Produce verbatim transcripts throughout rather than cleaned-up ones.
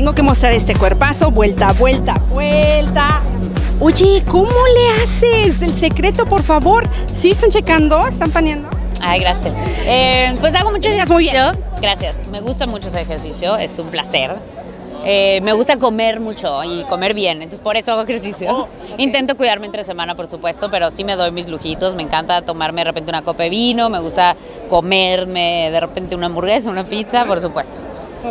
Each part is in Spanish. tengo que mostrar este cuerpazo. Vuelta, vuelta, vuelta. Oye, ¿cómo le haces? El secreto, por favor. ¿Sí están checando? ¿Están paneando? Ay, gracias. Eh, pues hago mucho ejercicio. Muy bien. Gracias. Me gusta mucho ese ejercicio. Es un placer. Eh, me gusta comer mucho y comer bien, entonces por eso hago ejercicio. Oh, okay. Intento cuidarme entre semana, por supuesto, pero sí me doy mis lujitos. Me encanta tomarme de repente una copa de vino, me gusta comerme de repente una hamburguesa, una pizza, por supuesto.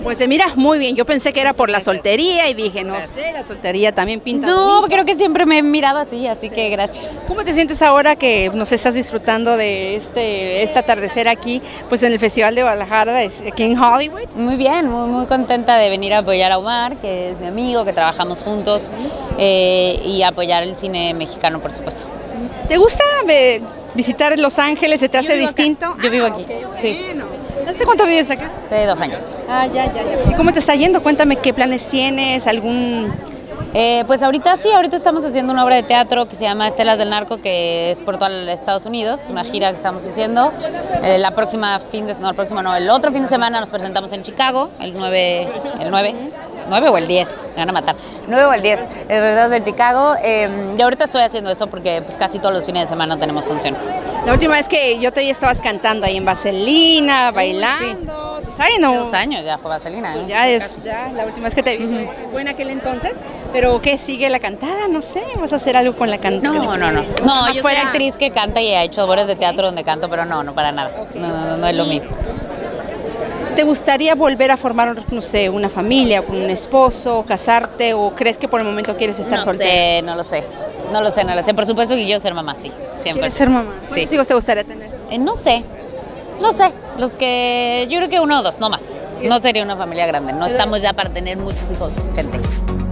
Pues te miras muy bien. Yo pensé que era por la soltería y dije, no sé, la soltería también pinta. No, creo que siempre me he mirado así, así que gracias. ¿Cómo te sientes ahora que nos estás disfrutando de este, este atardecer aquí, pues en el Festival de Guadalajara, aquí en Hollywood? Muy bien, muy, muy contenta de venir a apoyar a Omar, que es mi amigo, que trabajamos juntos, eh, y apoyar el cine mexicano, por supuesto. ¿Te gusta eh, visitar Los Ángeles? ¿Se te hace distinto? Acá. Yo vivo aquí, ah, okay, sí. Bueno. ¿Hace cuánto vives acá? Hace dos años. Ah, ya, ya, ya. ¿Y cómo te está yendo? Cuéntame, ¿qué planes tienes? ¿Algún...? Eh, pues ahorita sí, ahorita estamos haciendo una obra de teatro que se llama Estelas del Narco, que es por todo Estados Unidos, una gira que estamos haciendo. Eh, la próxima fin de... no, el próximo no, el otro fin de semana nos presentamos en Chicago, el nueve... ¿El nueve? ¿nueve o el diez? Me van a matar. nueve o el diez, es verdad, de Chicago. Eh, y ahorita estoy haciendo eso porque pues, casi todos los fines de semana tenemos función. La última vez que yo te vi estabas cantando ahí en Vaselina, bailando, sí. ¿Sabes? No. Dos años ya fue Vaselina. Pues ¿no? Ya es, ya, la última vez que te vi uh-huh. fue en aquel entonces. ¿Pero qué? ¿Sigue la cantada? No sé, ¿vas a hacer algo con la cantada? No, no, no. No, yo soy la actriz que canta y ha hecho obras de teatro donde canto, pero no, no para nada. Okay. No, no, no, no es lo mío. ¿Te gustaría volver a formar, no sé, una familia, con un esposo, casarte, o crees que por el momento quieres estar soltera? No sé, no lo sé, no lo sé. Por supuesto que quiero ser mamá, sí, siempre. ¿Quieres ser mamá? Sí. ¿Cuántos hijos te gustaría tener? Eh, no sé, no sé. Los que, yo creo que uno o dos, no más. No sería una familia grande, no estamos ya para tener muchos hijos, gente.